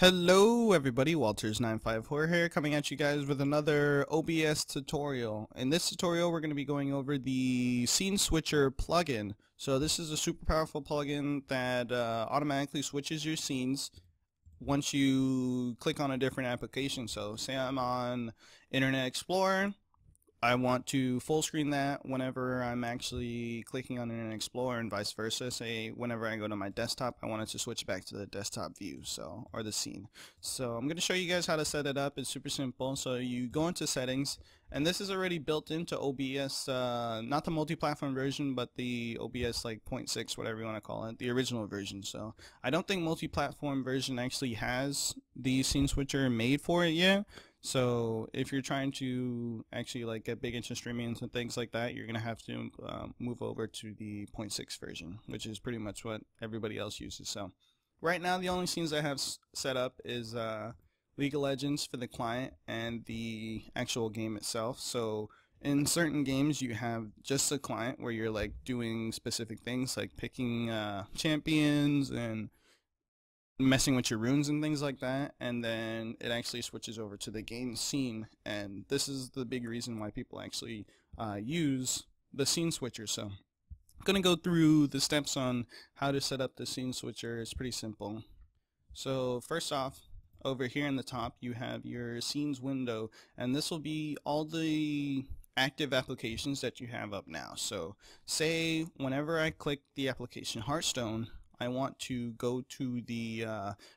Hello everybody, Walters954 here, coming at you guys with another OBS tutorial. In this tutorial we're going to be going over the Scene Switcher plugin. So this is a super powerful plugin that automatically switches your scenes once you click on a different application. So say I'm on Internet Explorer, I want to full screen that whenever I'm actually clicking on Internet Explorer, and vice versa. Say whenever I go to my desktop, I want it to switch back to the desktop view, so, or the scene. So I'm going to show you guys how to set it up. It's super simple. So you go into settings, and this is already built into OBS, not the multi-platform version, but the OBS like 0.6, whatever you want to call it, the original version. So I don't think multi-platform version actually has the scene switcher made for it yet. So if you're trying to actually like get big into streaming and things like that, you're going to have to move over to the 0.6 version, which is pretty much what everybody else uses. So right now the only scenes I have set up is League of Legends for the client and the actual game itself. So in certain games you have just a client where you're like doing specific things like picking champions and messing with your runes and things like that, and then it actually switches over to the game scene, and this is the big reason why people actually use the scene switcher. So I'm gonna go through the steps on how to set up the scene switcher. It's pretty simple. So first off, over here in the top you have your scenes window, and this will be all the active applications that you have up now. So say whenever I click the application Hearthstone, I want to go to the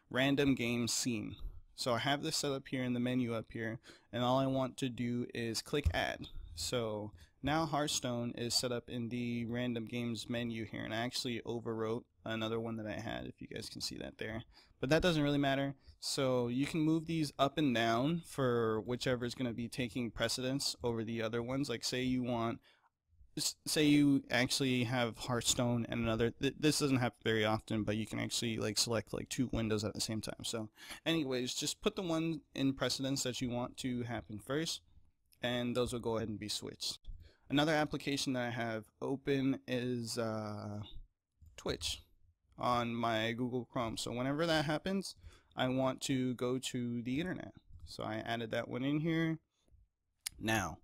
random game scene. So I have this set up here in the menu up here, and all I want to do is click add. So now Hearthstone is set up in the random games menu here, and I actually overwrote another one that I had, if you guys can see that there, but that doesn't really matter. So you can move these up and down for whichever is going to be taking precedence over the other ones. Like say you want, say you actually have Hearthstone and another, this doesn't happen very often, but you can actually like select like two windows at the same time. So anyways, just put the one in precedence that you want to happen first, and those will go ahead and be switched. Another application that I have open is Twitch on my Google Chrome. So whenever that happens, I want to go to the internet. So I added that one in here. Now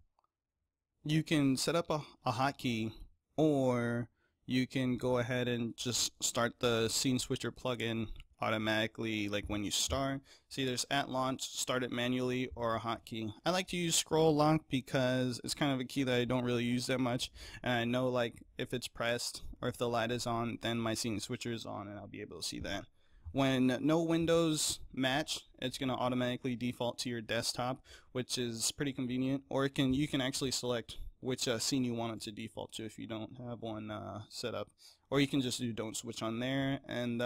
you can set up a hotkey, or you can go ahead and just start the scene switcher plugin automatically, like when you start. See, there's at launch, start it manually, or a hotkey. I like to use scroll lock because it's kind of a key that I don't really use that much, and I know like if it's pressed or if the light is on, then my scene switcher is on and I'll be able to see that. When no windows match, it's going to automatically default to your desktop, which is pretty convenient, or it can, you can actually select which scene you want it to default to if you don't have one set up, or you can just do don't switch on there. And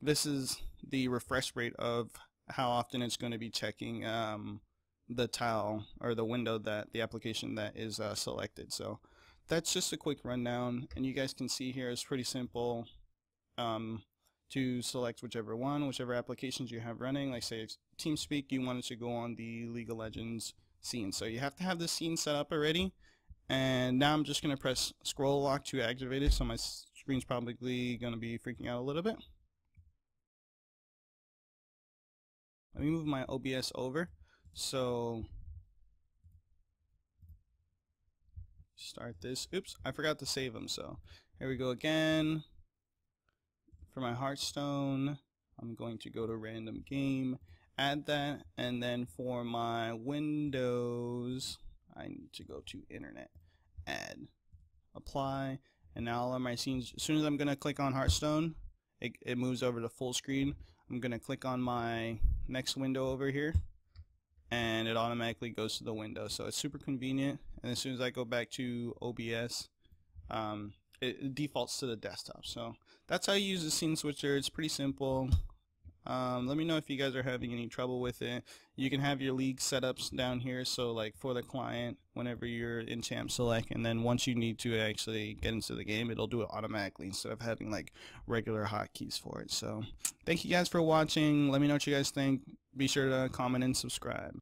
this is the refresh rate of how often it's going to be checking the tile or the window that the application that is selected. So that's just a quick rundown, and you guys can see here it's pretty simple to select whichever one, whichever applications you have running. Like say TeamSpeak, you wanted to go on the League of Legends scene, so you have to have the scene set up already. And now I'm just gonna press scroll lock to activate it, so my screen's probably gonna be freaking out a little bit. Let me move my OBS over. So start this, oops, I forgot to save them, so here we go again. For my Hearthstone, I'm going to go to random game, add that, and then for my Windows, I need to go to internet, add, apply, and now all of my scenes, as soon as I'm going to click on Hearthstone, it moves over to full screen. I'm going to click on my next window over here, and it automatically goes to the window. So it's super convenient, and as soon as I go back to OBS, it defaults to the desktop. So that's how you use the scene switcher. It's pretty simple. Let me know if you guys are having any trouble with it. You can have your league setups down here, so like for the client, whenever you're in champ select, and then once you need to actually get into the game, it'll do it automatically instead of having like regular hotkeys for it. So thank you guys for watching. Let me know what you guys think. Be sure to comment and subscribe.